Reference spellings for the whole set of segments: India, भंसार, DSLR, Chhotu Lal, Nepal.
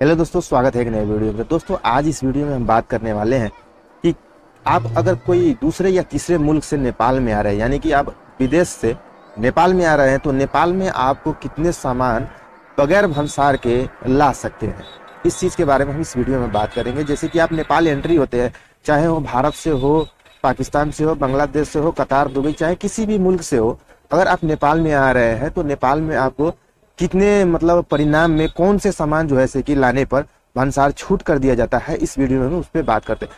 Hello दोस्तों, स्वागत है एक नए वीडियो में। दोस्तों आज इस वीडियो में हम बात करने वाले हैं कि आप अगर कोई दूसरे या तीसरे मुल्क से नेपाल में आ रहे हैं, यानी कि आप विदेश से नेपाल में आ रहे हैं, तो नेपाल में आपको कितने सामान बगैर भंसार के ला सकते हैं, इस चीज़ के बारे में हम इस वीडियो में बात करेंगे। जैसे कि आप नेपाल एंट्री होते हैं, चाहे वो भारत से हो, पाकिस्तान से हो, बांग्लादेश से हो, कतार, दुबई, चाहे किसी भी मुल्क से हो, अगर आप नेपाल में आ रहे हैं तो नेपाल में आपको कितने परिणाम में कौन से सामान कि लाने पर भंसार छूट कर दिया जाता है, इस वीडियो में उस पर बात करते हैं।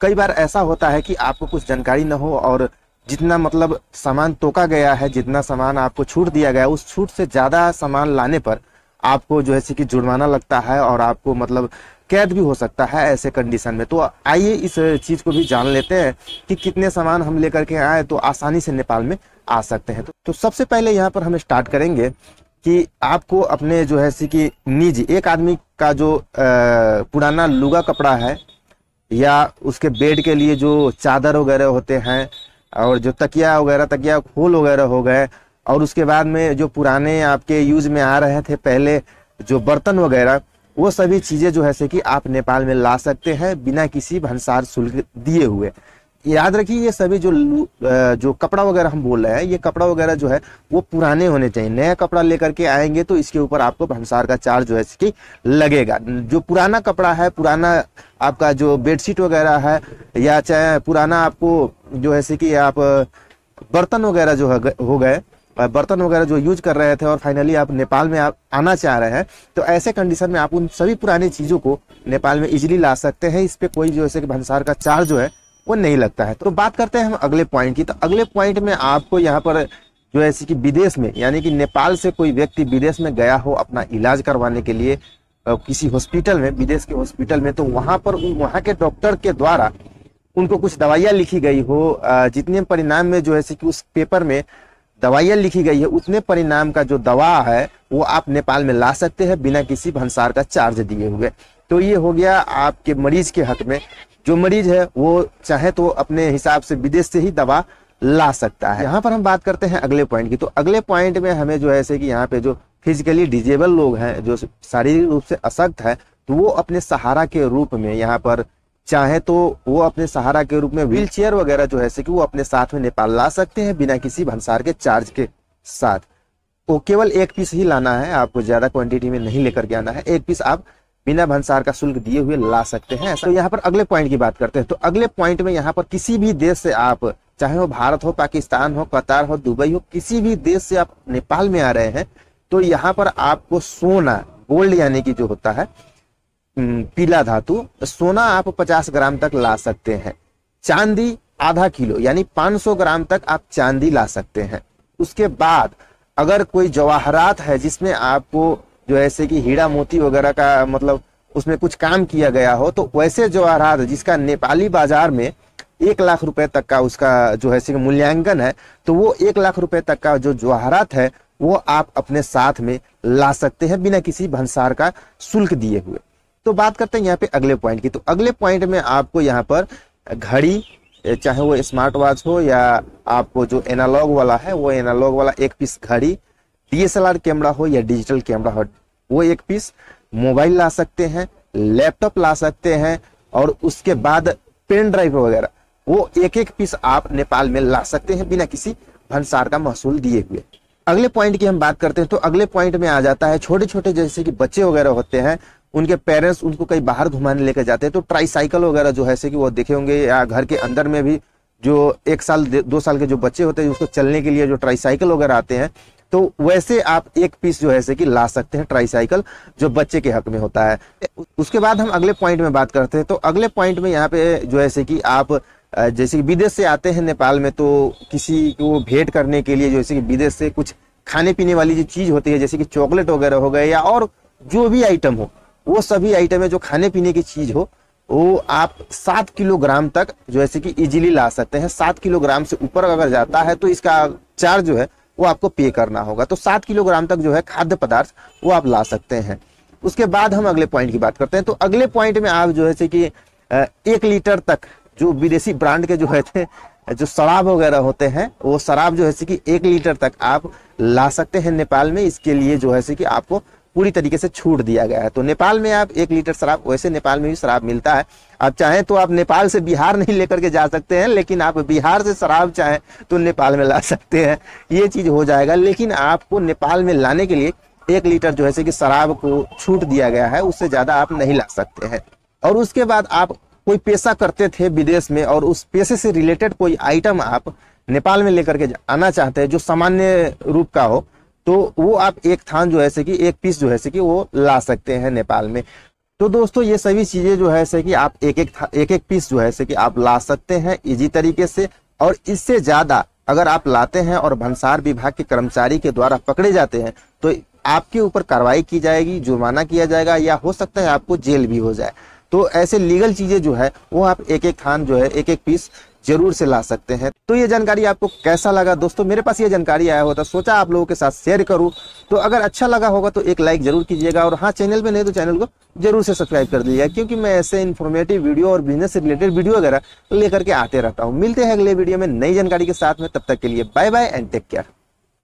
कई बार ऐसा होता है कि आपको कुछ जानकारी ना हो और जितना सामान तोका गया है, जितना सामान आपको छूट दिया गया, उस छूट से ज़्यादा सामान लाने पर आपको कि जुर्माना लगता है और आपको कैद भी हो सकता है ऐसे कंडीशन में। तो आइए इस चीज़ को भी जान लेते हैं कि कितने सामान हम लेकर के आए तो आसानी से नेपाल में आ सकते हैं। तो सबसे पहले यहाँ पर हम स्टार्ट करेंगे कि आपको अपने कि निजी, एक आदमी का पुराना लुगा कपड़ा है या उसके बेड के लिए चादर वगैरह होते हैं और तकिया वगैरह, तकिया खोल वगैरह हो गए, और उसके बाद में पुराने आपके यूज में आ रहे थे पहले बर्तन वगैरह, वो सभी चीज़ें कि आप नेपाल में ला सकते हैं बिना किसी भंसार शुल्क दिए हुए। याद रखिए ये सभी जो कपड़ा वगैरह हम बोल रहे हैं, ये कपड़ा वगैरह वो पुराने होने चाहिए। नया कपड़ा लेकर के आएंगे तो इसके ऊपर आपको भंसार का चार्ज कि लगेगा। जो पुराना कपड़ा है, पुराना आपका बेडशीट वगैरह है या चाहे पुराना आपको कि आप बर्तन वगैरह हो गए, बर्तन वगैरह यूज कर रहे थे और फाइनली आप नेपाल में आना चाह रहे हैं, तो ऐसे कंडीशन में आप उन सभी पुरानी चीज़ों को नेपाल में इजिली ला सकते हैं। इस पर कोई कि भंसार का चार्ज वो नहीं लगता है। तो बात करते हैं हम अगले पॉइंट की। तो अगले पॉइंट में आपको यहाँ पर कि विदेश में, यानी कि नेपाल से कोई व्यक्ति विदेश में गया हो अपना इलाज करवाने के लिए किसी हॉस्पिटल में, विदेश के हॉस्पिटल में, तो वहाँ पर वहाँ के डॉक्टर के द्वारा उनको कुछ दवाइयाँ लिखी गई हो, जितने परिणाम में कि उस पेपर में दवाइयाँ लिखी गई है उतने परिणाम का दवा है वो आप नेपाल में ला सकते हैं बिना किसी भंसार का चार्ज दिए हुए। तो ये हो गया आपके मरीज के हक में। जो मरीज है वो चाहे तो अपने हिसाब से विदेश से ही दवा ला सकता है। यहाँ पर हम बात करते हैं अगले पॉइंट की। तो अगले पॉइंट में हमें कि यहाँ पे फिजिकली डिजेबल लोग हैं, शारीरिक रूप से अशक्त है, तो वो अपने सहारा के रूप में यहाँ पर चाहे तो वो अपने सहारा के रूप में व्हील चेयर वगैरह कि वो अपने साथ में नेपाल ला सकते हैं बिना किसी भंसार के चार्ज के साथ। वो केवल एक पीस ही लाना है, आपको ज्यादा क्वान्टिटी में नहीं लेकर के आना है, एक पीस आप बिना भंसार का शुल्क दिए हुए ला सकते हैं। तो यहाँ पर अगले पॉइंट की बात करते हैं। तो अगले पॉइंट में यहाँ पर किसी भी देश से आप, चाहे वो भारत हो, पाकिस्तान हो, कतार हो, दुबई हो, किसी भी देश से आप नेपाल में आ रहे हैं तो यहाँ पर आपको सोना, गोल्ड, यानी कि होता है पीला धातु, सोना आप 50 ग्राम तक ला सकते हैं। चांदी आधा किलो यानी 500 ग्राम तक आप चांदी ला सकते हैं। उसके बाद अगर कोई जवाहरात है जिसमें आपको कि हीरा मोती वगैरह का उसमें कुछ काम किया गया हो, तो वैसे जवाहरात जिसका नेपाली बाजार में 1 लाख रुपए तक का उसका कि मूल्यांकन है, तो वो 1 लाख रुपए तक का जवाहरात है वो आप अपने साथ में ला सकते हैं बिना किसी भंसार का शुल्क दिए हुए। तो बात करते हैं यहाँ पे अगले पॉइंट की। तो अगले पॉइंट में आपको यहाँ पर घड़ी, चाहे वो स्मार्ट वॉच हो या आपको एनालॉग वाला है वो एनालॉग वाला एक पीस घड़ी, DSLR कैमरा हो या डिजिटल कैमरा हो वो एक पीस, मोबाइल ला सकते हैं, लैपटॉप ला सकते हैं, और उसके बाद पेन ड्राइव वगैरह वो एक पीस आप नेपाल में ला सकते हैं बिना किसी भंसार का महसूल दिए हुए। अगले पॉइंट की हम बात करते हैं। तो अगले पॉइंट में आ जाता है छोटे छोटे कि बच्चे वगैरह होते हैं, उनके पेरेंट्स उनको कहीं बाहर घुमाने लेकर जाते हैं, तो ट्राईसाइकिल वगैरह कि वो देखे होंगे, या घर के अंदर में भी 1 साल 2 साल के बच्चे होते हैं उसको चलने के लिए ट्राईसाइकिल वगैरह आते हैं, तो वैसे आप एक पीस कि ला सकते हैं ट्राईसाइकिल, जो बच्चे के हक में होता है। उसके बाद हम अगले पॉइंट में बात करते हैं। तो अगले पॉइंट में यहाँ पे कि आप कि विदेश से आते हैं नेपाल में, तो किसी को भेंट करने के लिए कि विदेश से कुछ खाने पीने वाली जो चीज़ होती है कि चॉकलेट वगैरह हो गए या और जो भी आइटम हो, वो सभी आइटम जो खाने पीने की चीज़ हो वो आप 7 किलोग्राम तक कि ईजिली ला सकते हैं। 7 किलोग्राम से ऊपर अगर जाता है तो इसका चार्ज वो आपको पे करना होगा। तो 7 किलोग्राम तक खाद्य पदार्थ वो आप ला सकते हैं। उसके बाद हम अगले पॉइंट की बात करते हैं। तो अगले पॉइंट में आप कि 1 लीटर तक विदेशी ब्रांड के जो शराब वगैरह होते हैं वो शराब कि 1 लीटर तक आप ला सकते हैं नेपाल में। इसके लिए कि आपको पूरी तरीके से छूट दिया गया है। तो नेपाल में आप 1 लीटर शराब, वैसे नेपाल में भी शराब मिलता है, आप चाहें तो आप नेपाल से बिहार नहीं लेकर के जा सकते हैं, लेकिन आप बिहार से शराब चाहें तो नेपाल में ला सकते हैं, ये चीज़ हो जाएगा। लेकिन आपको नेपाल में लाने के लिए 1 लीटर जो है कि शराब को छूट दिया गया है, उससे ज़्यादा आप नहीं ला सकते हैं। और उसके बाद आप कोई पेशा करते थे विदेश में और उस पेशे से रिलेटेड कोई आइटम आप नेपाल में लेकर के आना चाहते हैं जो सामान्य रूप का हो, तो वो आप एक थान जो है से कि एक पीस जो है से कि वो ला सकते हैं नेपाल में। तो दोस्तों ये सभी चीज़ें जो है से कि आप एक एक पीस जो है से कि आप ला सकते हैं इजी तरीके से। और इससे ज़्यादा अगर आप लाते हैं और भंसार विभाग के कर्मचारी के द्वारा पकड़े जाते हैं तो आपके ऊपर कार्रवाई की जाएगी, जुर्माना किया जाएगा, या हो सकता है आपको जेल भी हो जाए। तो ऐसे लीगल चीज़ें जो है वो आप एक एक थान जो है एक एक पीस जरूर से ला सकते हैं। तो ये जानकारी आपको कैसा लगा दोस्तों? मेरे पास ये जानकारी आया होता, सोचा आप लोगों के साथ शेयर करूं। तो अगर अच्छा लगा होगा तो एक लाइक जरूर कीजिएगा, और हाँ चैनल पे नहीं तो चैनल को जरूर से सब्सक्राइब कर दीजिएगा, क्योंकि मैं ऐसे इन्फॉर्मेटिव वीडियो और बिजनेस से रिलेटेड वीडियो वगैरह लेकर के आते रहता हूँ। मिलते हैं अगले वीडियो में नई जानकारी के साथ में, तब तक के लिए bye bye and take care.